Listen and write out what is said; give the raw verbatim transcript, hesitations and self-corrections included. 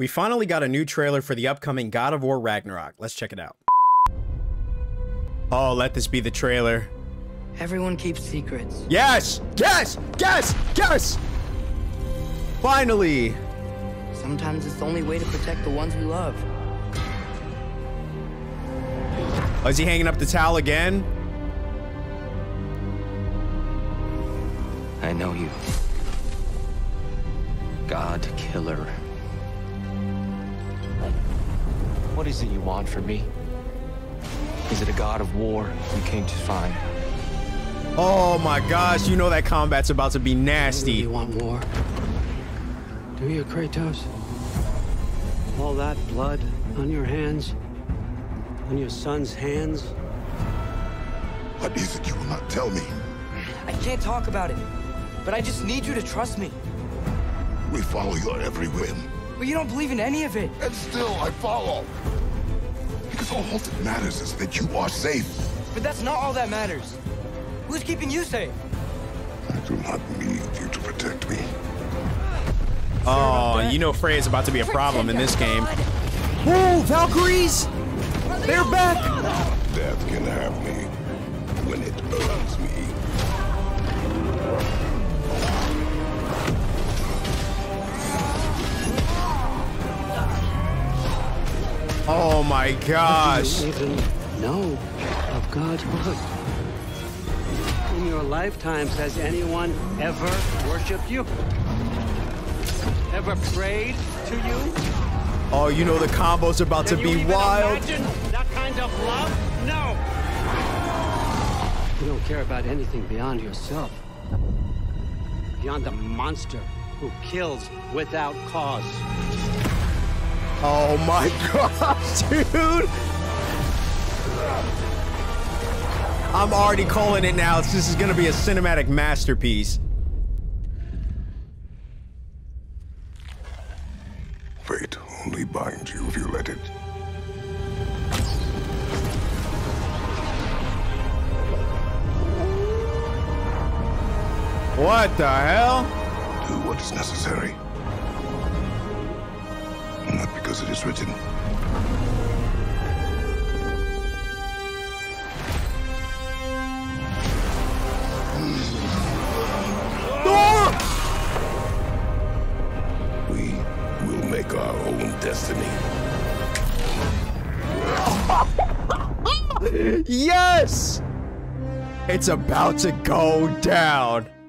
We finally got a new trailer for the upcoming God of War Ragnarok. Let's check it out. Oh, let this be the trailer. Everyone keeps secrets. Yes! Yes! Yes! Yes! Finally! Sometimes it's the only way to protect the ones we love. Oh, is he hanging up the towel again? I know you. God Killer. What is it you want from me? Is it a god of war you came to find? Oh my gosh, you know that combat's about to be nasty. You want war? Do you, Kratos? All that blood on your hands? On your son's hands? What is it you will not tell me? I can't talk about it, but I just need you to trust me. We follow your every whim. But you don't believe in any of it. And still, I follow. Because all that matters is that you are safe. But that's not all that matters. Who's keeping you safe? I do not need you to protect me. Oh, you know Freya's about to be a problem in this game. Whoa, Valkyries! They're back! Death can have me when it burns me. Oh my gosh! You don't even know of God's work. In your lifetimes, has anyone ever worshipped you? Ever prayed to you? Oh, you know the combo's about Can to be you even wild. Imagine that kind of love? No. You don't care about anything beyond yourself. Beyond the monster who kills without cause. Oh my gosh, dude! I'm already calling it now. This is gonna be a cinematic masterpiece. Fate only binds you if you let it. What the hell? Do what is necessary. Not because it is written. Our own destiny. Yes! It's about to go down.